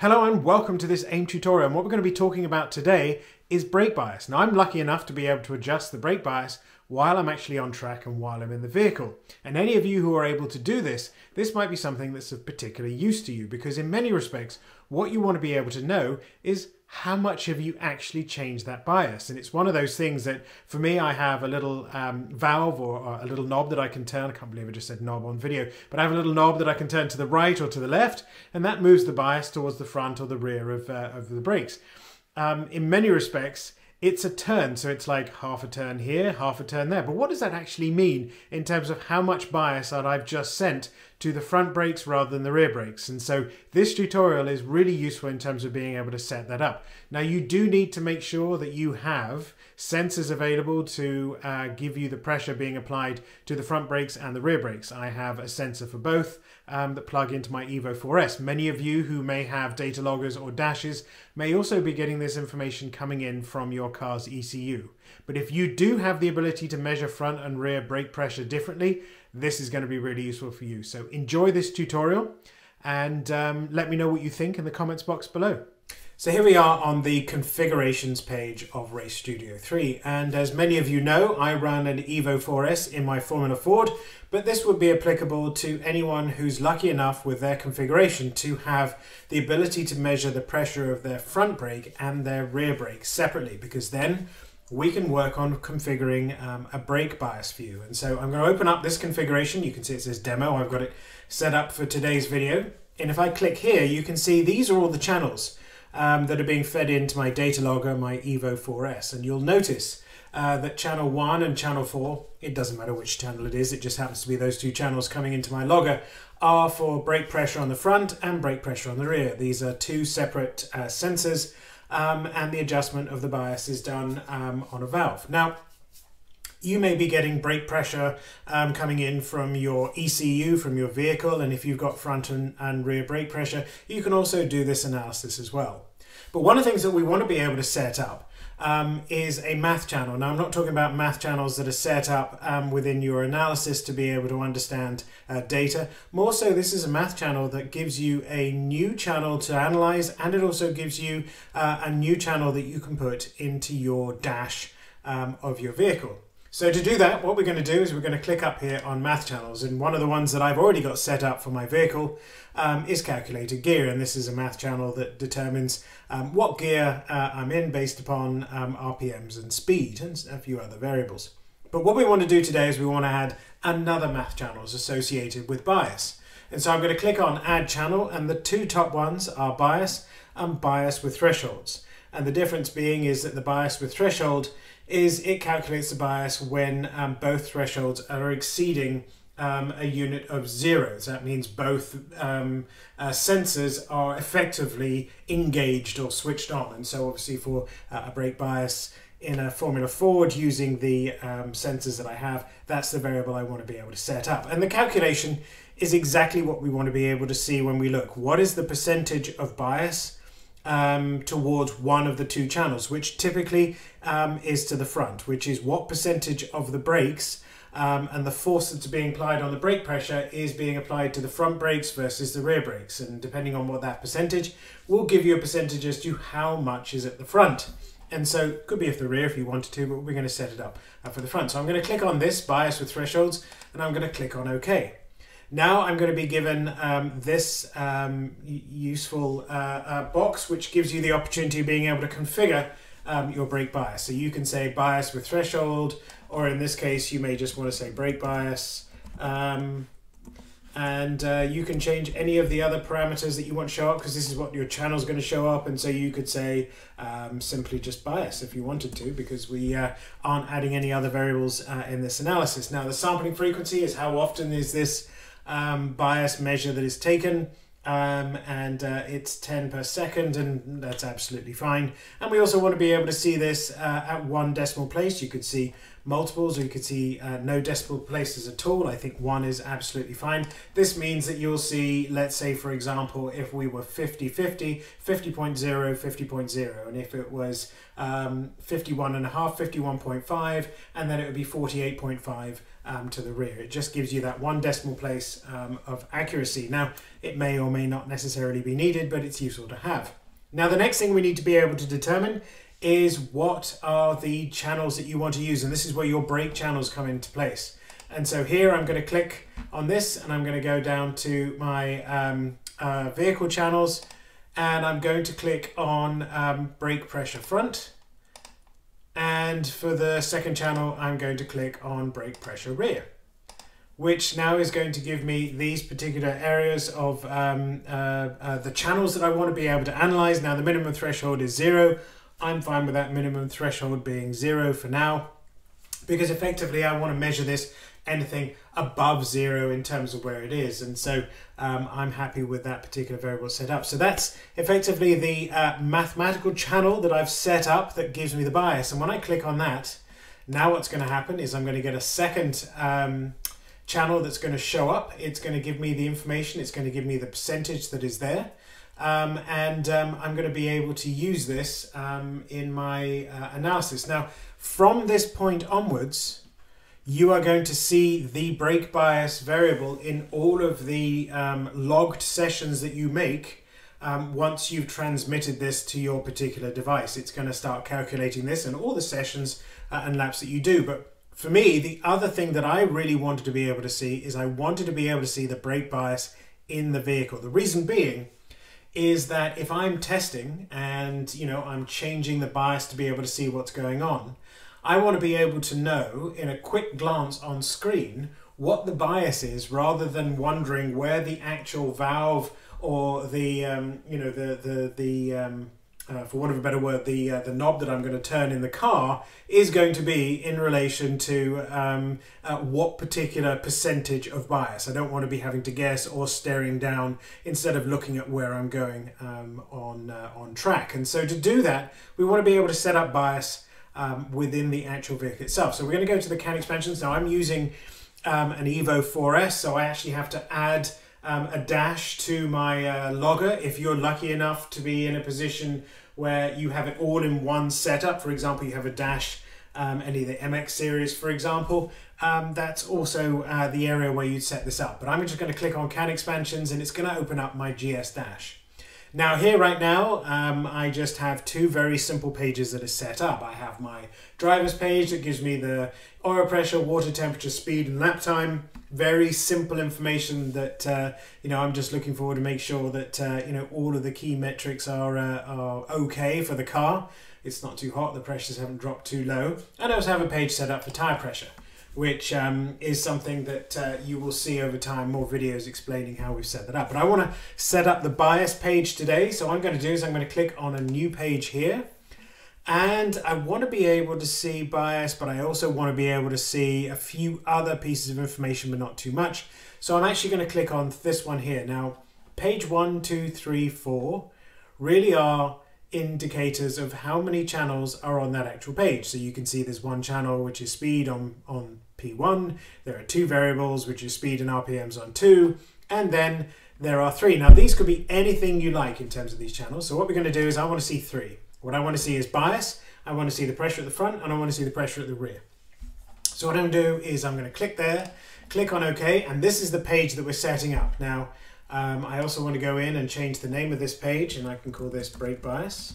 Hello and welcome to this AiM tutorial, and what we're going to be talking about today is brake bias. Now I'm lucky enough to be able to adjust the brake bias while I'm actually on track and while I'm in the vehicle. And any of you who are able to do this might be something that's of particular use to you, because in many respects what you want to be able to know is how much have you actually changed that bias. And it's one of those things that for me, I have a little valve or a little knob that I can turn. I can't believe I just said knob on video, but I have a little knob that I can turn to the right or to the left, and that moves the bias towards the front or the rear of the brakes. In many respects, it's a turn, so it's like half a turn here, half a turn there. But what does that actually mean in terms of how much bias that I've just sent to the front brakes rather than the rear brakes? And so this tutorial is really useful in terms of being able to set that up. Now you do need to make sure that you have sensors available to give you the pressure being applied to the front brakes and the rear brakes. I have a sensor for both that plug into my EVO4S. Many of you who may have data loggers or dashes may also be getting this information coming in from your car's ECU. But if you do have the ability to measure front and rear brake pressure differently, this is going to be really useful for you. So enjoy this tutorial and let me know what you think in the comments box below. So here we are on the configurations page of Race Studio 3, and as many of you know, I run an EVO4S in my Formula Ford, but this would be applicable to anyone who's lucky enough with their configuration to have the ability to measure the pressure of their front brake and their rear brake separately, because then we can work on configuring a brake bias for you. And so I'm going to open up this configuration. You can see it says demo. I've got it set up for today's video. And if I click here, you can see these are all the channels that are being fed into my data logger, my EVO4S. And you'll notice that channel 1 and channel 4, it doesn't matter which channel it is, it just happens to be those two channels coming into my logger, are for brake pressure on the front and brake pressure on the rear. These are two separate sensors. And the adjustment of the bias is done on a valve. Now, you may be getting brake pressure coming in from your ECU, from your vehicle, and if you've got front and rear brake pressure, you can also do this analysis as well. But one of the things that we want to be able to set up is a math channel. Now, I'm not talking about math channels that are set up within your analysis to be able to understand data. More so, this is a math channel that gives you a new channel to analyze, and it also gives you a new channel that you can put into your dash of your vehicle. So to do that, what we're going to do is we're going to click up here on math channels, and one of the ones that I've already got set up for my vehicle is calculated gear, and this is a math channel that determines what gear I'm in based upon RPMs and speed and a few other variables. But what we want to do today is we want to add another math channel associated with bias. And so I'm going to click on add channel, and the two top ones are bias and bias with thresholds. And the difference being is that the bias with threshold is it calculates the bias when both thresholds are exceeding a unit of zeros. That means both sensors are effectively engaged or switched on. And so obviously for a brake bias in a Formula Ford using the sensors that I have, that's the variable I want to be able to set up. And the calculation is exactly what we want to be able to see when we look. What is the percentage of bias towards one of the two channels, which typically is to the front, which is what percentage of the brakes and the force that's being applied on the brake pressure is being applied to the front brakes versus the rear brakes. And depending on what that percentage will give you a percentage as to how much is at the front. And so it could be at the rear if you wanted to, but we're going to set it up for the front. So I'm going to click on this bias with thresholds, and I'm going to click on OK. Now I'm going to be given this useful box, which gives you the opportunity of being able to configure your brake bias. So you can say bias with threshold, or in this case, you may just want to say brake bias. You can change any of the other parameters that you want to show up, because this is what your channel is going to show up. And so you could say simply just bias if you wanted to, because we aren't adding any other variables in this analysis. Now, the sampling frequency is how often is this bias measure that is taken, it's 10 per second, and that's absolutely fine. And we also want to be able to see this at one decimal place. You could see multiples, or you could see no decimal places at all. I think one is absolutely fine. This means that you'll see, let's say for example, if we were 50-50, 50.0, 50.0, and if it was 51.5, 51.5, and then it would be 48.5 to the rear. It just gives you that one decimal place of accuracy. Now, it may or may not necessarily be needed, but it's useful to have. Now, the next thing we need to be able to determine is what are the channels that you want to use, and this is where your brake channels come into place. And so here I'm going to click on this, and I'm going to go down to my vehicle channels, and I'm going to click on brake pressure front. And for the second channel, I'm going to click on brake pressure rear, which now is going to give me these particular areas of the channels that I want to be able to analyze. Now, the minimum threshold is 0. I'm fine with that minimum threshold being 0 for now, because effectively I want to measure this anything above 0 in terms of where it is. And so I'm happy with that particular variable set up. So that's effectively the mathematical channel that I've set up that gives me the bias. And when I click on that, now what's going to happen is I'm going to get a second channel that's going to show up. It's going to give me the information. It's going to give me the percentage that is there. I'm going to be able to use this in my analysis. Now, from this point onwards, you are going to see the brake bias variable in all of the logged sessions that you make. Once you've transmitted this to your particular device, it's going to start calculating this in all the sessions and laps that you do. But for me, the other thing that I really wanted to be able to see is I wanted to be able to see the brake bias in the vehicle. The reason being is that if I'm testing and, you know, I'm changing the bias to be able to see what's going on, I want to be able to know in a quick glance on screen what the bias is, rather than wondering where the actual valve or the, you know, for want of a better word, the knob that I'm going to turn in the car is going to be in relation to what particular percentage of bias. I don't want to be having to guess or staring down instead of looking at where I'm going on track. And so to do that, we want to be able to set up bias within the actual vehicle itself. So we're going to go to the CAN expansions. Now I'm using an EVO4S, so I actually have to add a dash to my logger. If you're lucky enough to be in a position where you have it all in one setup, for example, you have a dash, any of the MX series, for example, that's also the area where you'd set this up. But I'm just going to click on CAN expansions, and it's going to open up my GS dash. Now here right now, I just have two very simple pages that are set up. I have my driver's page that gives me the oil pressure, water temperature, speed and lap time. Very simple information that, you know, I'm just looking forward to make sure that, you know, all of the key metrics are okay for the car. It's not too hot, the pressures haven't dropped too low. And I also have a page set up for tire pressure, which is something that you will see over time, more videos explaining how we've set that up. But I want to set up the bias page today. So what I'm going to do is I'm going to click on a new page here. And I want to be able to see bias, but I also want to be able to see a few other pieces of information, but not too much. So I'm actually going to click on this one here. Now, page 1, 2, 3, 4 really are indicators of how many channels are on that actual page. So you can see there's one channel, which is speed on P1. There are two variables, which is speed and RPMs on 2. And then there are 3. Now, these could be anything you like in terms of these channels. So what we're going to do is I want to see 3. What I want to see is bias. I want to see the pressure at the front, and I want to see the pressure at the rear. So what I'm going to do is I'm going to click there, click on OK, and this is the page that we're setting up. Now, I also want to go in and change the name of this page, and I can call this brake bias,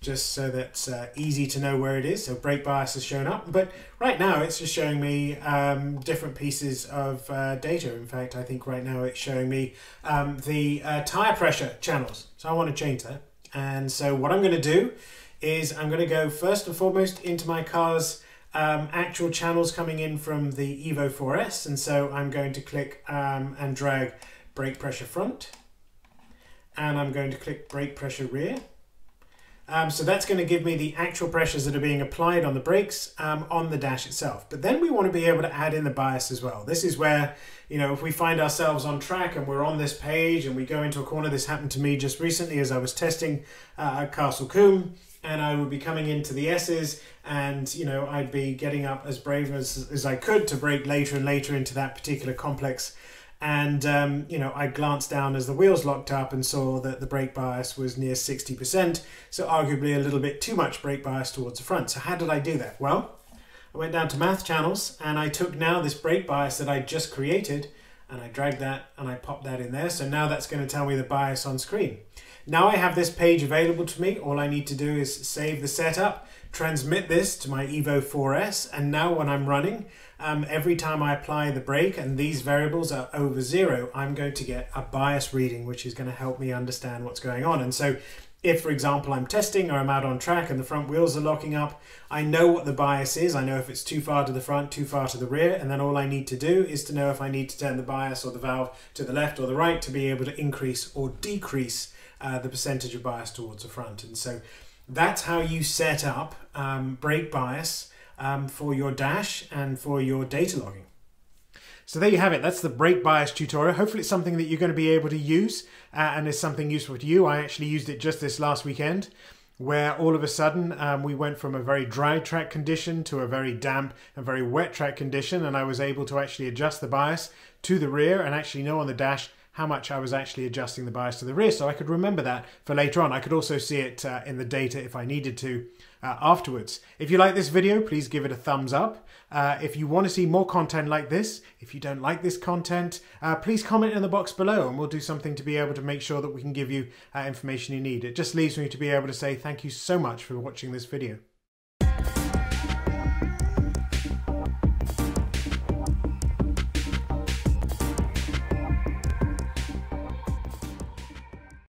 just so that's easy to know where it is. So brake bias has shown up, but right now it's just showing me different pieces of data. In fact, I think right now it's showing me the tire pressure channels. So I want to change that. And so what I'm going to do is I'm going to go first and foremost into my car's actual channels coming in from the EVO4S. And so I'm going to click and drag brake pressure front, and I'm going to click brake pressure rear. So that's going to give me the actual pressures that are being applied on the brakes on the dash itself. But then we want to be able to add in the bias as well. This is where, you know, if we find ourselves on track and we're on this page and we go into a corner, this happened to me just recently as I was testing at Castle Coombe, and I would be coming into the S's, and you know, I'd be getting up as brave as I could to brake later and later into that particular complex. And you know, I glanced down as the wheels locked up and saw that the brake bias was near 60%, so arguably a little bit too much brake bias towards the front. So how did I do that? Well, I went down to math channels and I took now this brake bias that I just created, and I dragged that and I popped that in there. So now that's going to tell me the bias on screen. Now I have this page available to me. All I need to do is save the setup, transmit this to my EVO4S, and now when I'm running, every time I apply the brake and these variables are over zero, I'm going to get a bias reading, which is going to help me understand what's going on. And so if, for example, I'm testing or I'm out on track and the front wheels are locking up, I know what the bias is. I know if it's too far to the front, too far to the rear, and then all I need to do is to know if I need to turn the bias or the valve to the left or the right to be able to increase or decrease the percentage of bias towards the front. And so that's how you set up brake bias for your dash and for your data logging. So there you have it. That's the brake bias tutorial. Hopefully it's something that you're going to be able to use and is something useful to you. I actually used it just this last weekend, where all of a sudden we went from a very dry track condition to a very damp and very wet track condition, and I was able to actually adjust the bias to the rear and actually know on the dash how much I was actually adjusting the bias to the rear, so I could remember that for later on. I could also see it in the data if I needed to afterwards. If you like this video, please give it a thumbs up. If you want to see more content like this, if you don't like this content, please comment in the box below and we'll do something to be able to make sure that we can give you information you need. It just leaves me to be able to say thank you so much for watching this video.